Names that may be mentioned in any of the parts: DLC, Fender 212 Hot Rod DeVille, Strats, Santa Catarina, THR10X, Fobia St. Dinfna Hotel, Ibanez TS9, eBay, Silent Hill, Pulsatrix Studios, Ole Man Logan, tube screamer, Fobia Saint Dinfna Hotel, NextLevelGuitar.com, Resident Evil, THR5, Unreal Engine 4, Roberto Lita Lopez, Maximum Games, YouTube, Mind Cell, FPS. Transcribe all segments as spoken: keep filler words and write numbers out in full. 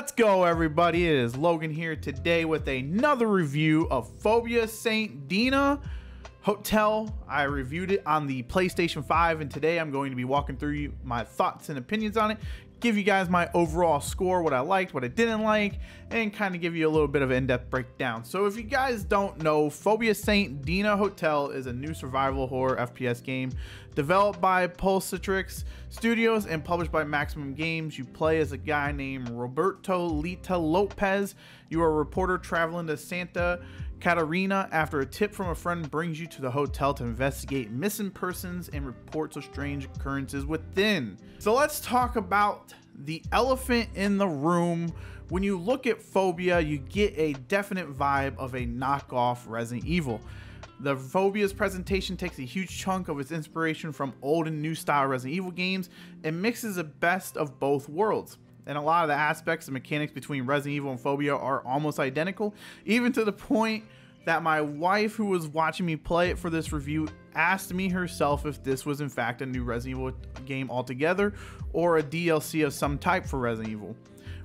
Let's go, everybody. It is Logan here today with another review of Fobia Saint Dinfna Hotel. I reviewed it on the PlayStation five, and today I'm going to be walking through my thoughts and opinions on it, give you guys my overall score, what I liked, what I didn't like, and kind of give you a little bit of an in-depth breakdown. So if you guys don't know, Fobia Saint Dinfna Hotel is a new survival horror F P S game developed by Pulsatrix Studios and published by Maximum Games. You play as a guy named Roberto Lita Lopez. You are a reporter traveling to Santa Catarina after a tip from a friend brings you to the hotel to investigate missing persons and reports of strange occurrences within. So let's talk about the elephant in the room. When you look at Fobia, you get a definite vibe of a knockoff Resident Evil. The Fobia's presentation takes a huge chunk of its inspiration from old and new style Resident Evil games and mixes the best of both worlds. And a lot of the aspects and mechanics between Resident Evil and Fobia are almost identical, even to the point that my wife, who was watching me play it for this review, asked me herself if this was in fact a new Resident Evil game altogether or a D L C of some type for Resident Evil,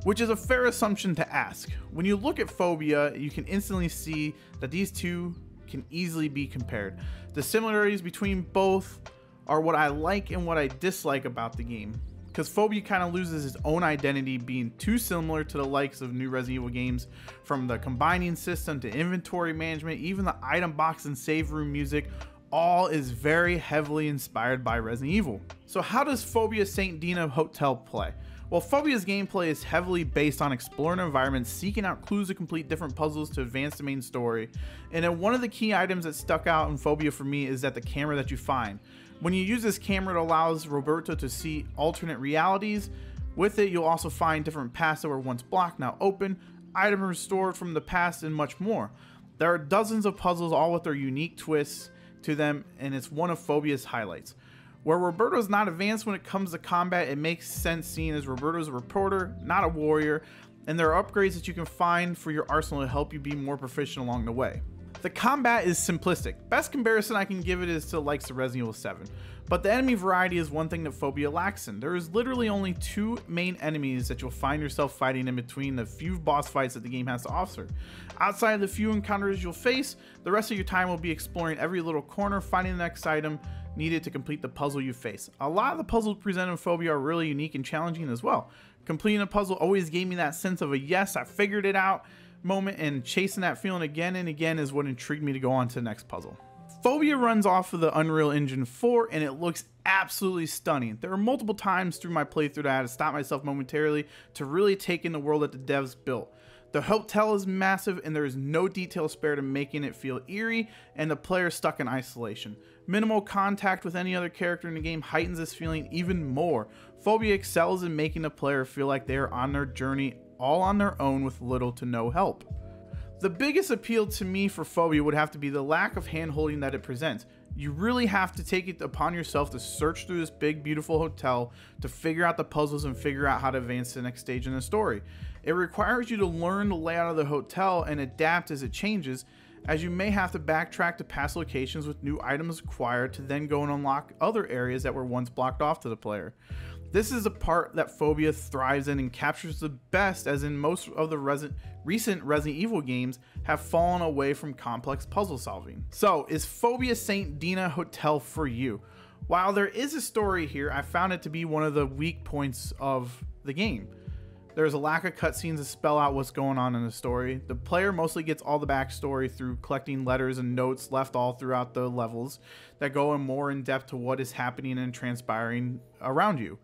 which is a fair assumption to ask. When you look at Fobia, you can instantly see that these two can easily be compared. The similarities between both are what I like and what I dislike about the game, because Fobia kind of loses its own identity, being too similar to the likes of new Resident Evil games, from the combining system to inventory management, even the item box and save room music, all is very heavily inspired by Resident Evil. So how does Fobia Saint Dinfna Hotel play? Well, Fobia's gameplay is heavily based on exploring environments, seeking out clues to complete different puzzles to advance the main story. And then one of the key items that stuck out in Fobia for me is that the camera that you find. When you use this camera, it allows Roberto to see alternate realities. With it, you'll also find different paths that were once blocked, now open, items restored from the past, and much more. There are dozens of puzzles, all with their unique twists to them, and it's one of Fobia's highlights. Where Roberto's not advanced when it comes to combat, it makes sense, seeing as Roberto's a reporter, not a warrior, and there are upgrades that you can find for your arsenal to help you be more proficient along the way. The combat is simplistic. Best comparison I can give it is to the likes of Resident Evil seven. But the enemy variety is one thing that Fobia lacks in. There is literally only two main enemies that you'll find yourself fighting in between the few boss fights that the game has to offer. Outside of the few encounters you'll face, the rest of your time will be exploring every little corner, finding the next item needed to complete the puzzle you face. A lot of the puzzles presented in Fobia are really unique and challenging as well. Completing a puzzle always gave me that sense of a yes, I figured it out moment, and chasing that feeling again and again is what intrigued me to go on to the next puzzle. Fobia runs off of the Unreal Engine four and it looks absolutely stunning. There are multiple times through my playthrough that I had to stop myself momentarily to really take in the world that the devs built. The hotel is massive and there is no detail spared in making it feel eerie and the player stuck in isolation. Minimal contact with any other character in the game heightens this feeling even more. Fobia excels in making the player feel like they are on their journey all on their own with little to no help. The biggest appeal to me for Fobia would have to be the lack of hand-holding that it presents. You really have to take it upon yourself to search through this big, beautiful hotel to figure out the puzzles and figure out how to advance to the next stage in the story. It requires you to learn the layout of the hotel and adapt as it changes, as you may have to backtrack to past locations with new items acquired to then go and unlock other areas that were once blocked off to the player. This is a part that Fobia thrives in and captures the best, as in most of the Resident, recent Resident Evil games have fallen away from complex puzzle solving. So is Fobia Saint Dinfna Hotel for you? While there is a story here, I found it to be one of the weak points of the game. There's a lack of cutscenes to spell out what's going on in the story. The player mostly gets all the backstory through collecting letters and notes left all throughout the levels that go in more in depth to what is happening and transpiring around you.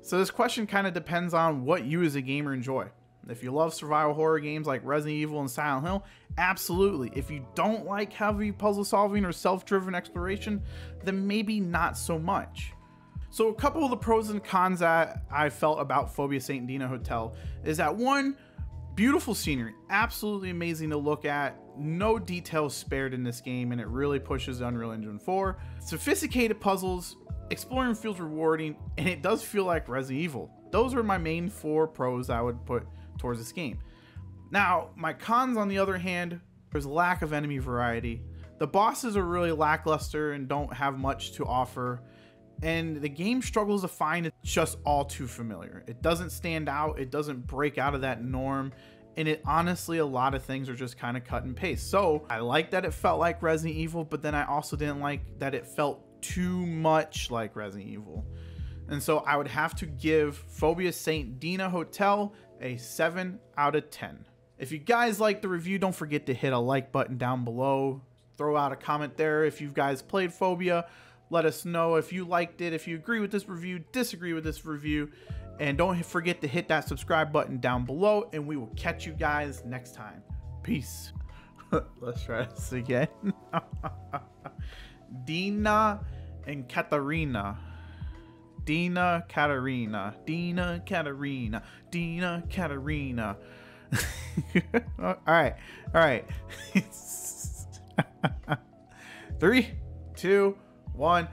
So this question kind of depends on what you as a gamer enjoy. If you love survival horror games like Resident Evil and Silent Hill, absolutely. If you don't like heavy puzzle solving or self-driven exploration, then maybe not so much. So a couple of the pros and cons that I felt about Fobia Saint Dinfna Hotel is that one, beautiful scenery, absolutely amazing to look at. No details spared in this game and it really pushes Unreal Engine four. Sophisticated puzzles, exploring feels rewarding, and it does feel like Resident Evil. Those are my main four pros I would put towards this game. Now, my cons, on the other hand, there's lack of enemy variety. The bosses are really lackluster and don't have much to offer, and the game struggles to find it just all too familiar. It doesn't stand out, it doesn't break out of that norm, and it honestly, a lot of things are just kind of cut and paste. So I like that it felt like Resident Evil, but then I also didn't like that it felt too much like Resident Evil. And so I would have to give Fobia Saint Dinfna Hotel a seven out of ten. If you guys liked the review, don't forget to hit a like button down below. Throw out a comment there if you guys played Fobia. Let us know if you liked it, if you agree with this review, disagree with this review. And don't forget to hit that subscribe button down below, and we will catch you guys next time. Peace. Let's try this again. Dinfna and Catarina. Dinfna Catarina. Dinfna Catarina. Dinfna Catarina. All right. All right. Three, two, one.